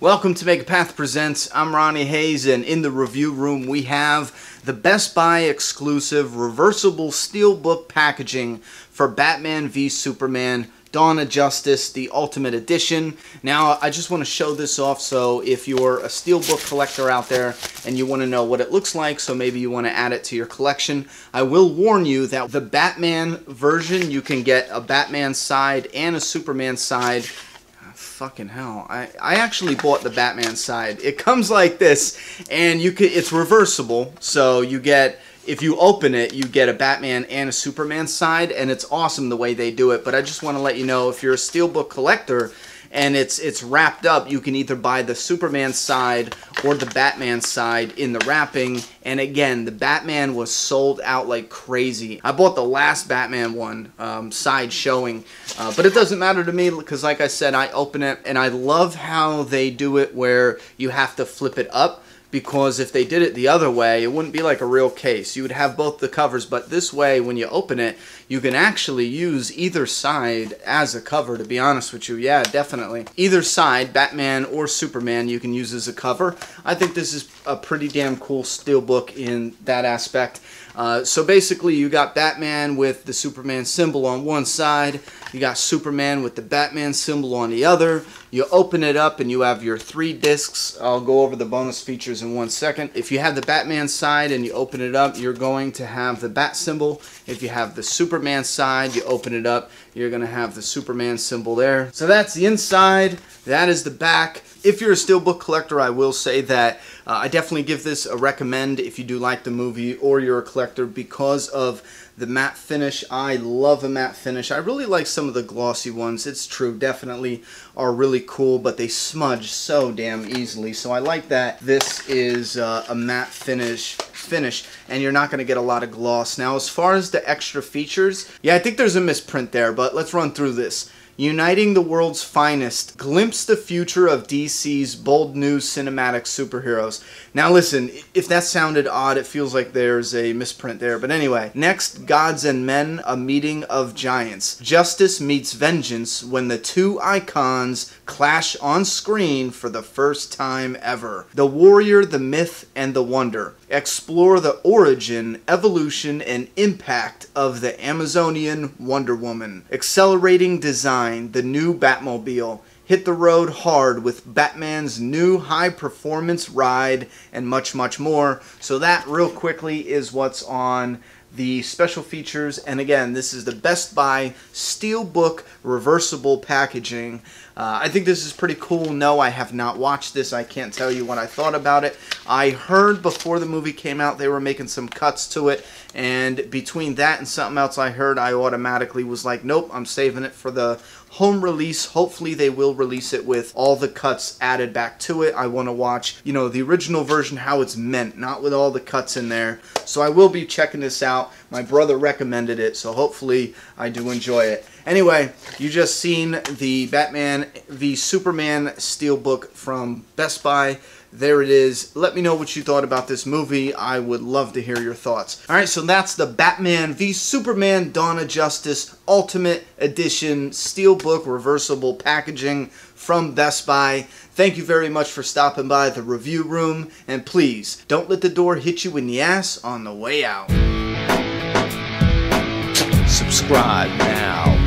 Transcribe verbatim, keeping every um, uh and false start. Welcome to Make A Path Presents. I'm Ronny Haze, and in the review room we have the Best Buy exclusive reversible steelbook packaging for Batman v Superman: Dawn of Justice, the Ultimate Edition. Now, I just want to show this off, so if you're a steelbook collector out there and you want to know what it looks like, so maybe you want to add it to your collection, I will warn you that the Batman version, you can get a Batman side and a Superman side. Fucking hell. I, I actually bought the Batman side. It comes like this, and you can, it's reversible, so you get, if you open it, you get a Batman and a Superman side, and it's awesome the way they do it. But I just want to let you know, if you're a steelbook collector and it's it's wrapped up, you can either buy the Superman side or the Batman side in the wrapping. And again, the Batman was sold out like crazy. I bought the last Batman one, um, side showing, uh, but it doesn't matter to me because, like I said, I open it, and I love how they do it where you have to flip it up, because if they did it the other way, it wouldn't be like a real case. You would have both the covers, but this way, when you open it, you can actually use either side as a cover, to be honest with you. Yeah, definitely. Either side, Batman or Superman, you can use as a cover. I think this is a pretty damn cool steelbook in that aspect. Uh, so basically, you got Batman with the Superman symbol on one side. You got Superman with the Batman symbol on the other. You open it up and you have your three discs. I'll go over the bonus features in one second. If you have the Batman side and you open it up, you're going to have the Bat symbol. If you have the Superman side, you open it up, you're going to have the Superman symbol there. So that's the inside. That is the back. If you're a steelbook collector, I will say that uh, I definitely give this a recommend if you do like the movie or you're a collector, because of the matte finish. I love a matte finish. I really like some of the glossy ones. It's true, definitely are really cool, but they smudge so damn easily. So I like that this is uh, a matte finish finish, and you're not going to get a lot of gloss. Now, as far as the extra features, yeah, I think there's a misprint there, but let's run through this. Uniting the world's finest, glimpse the future of D C's bold new cinematic superheroes. Now listen, if that sounded odd, it feels like there's a misprint there. But anyway, next, gods and men, a meeting of giants. Justice meets vengeance when the two icons clash on screen for the first time ever. The warrior, the myth, and the wonder. Explore the origin, evolution, and impact of the Amazonian Wonder Woman. Accelerating design, the new Batmobile. Hit the road hard with Batman's new high-performance ride, and much, much more. So that, real quickly, is what's on the special features. And again, this is the Best Buy Steelbook reversible packaging. Uh, I think this is pretty cool. No, I have not watched this. I can't tell you what I thought about it. I heard before the movie came out they were making some cuts to it, and between that and something else I heard, I automatically was like, nope, I'm saving it for the home release. Hopefully they will release it with all the cuts added back to it. I want to watch, you know, the original version, how it's meant, not with all the cuts in there. So I will be checking this out. My brother recommended it, so hopefully I do enjoy it. Anyway, you just seen the Batman v Superman steelbook from Best Buy. There it is. Let me know what you thought about this movie. I would love to hear your thoughts. All right, so that's the Batman v Superman: Dawn of Justice Ultimate Edition steelbook reversible packaging from Best Buy. Thank you very much for stopping by the review room, and please don't let the door hit you in the ass on the way out. Subscribe now.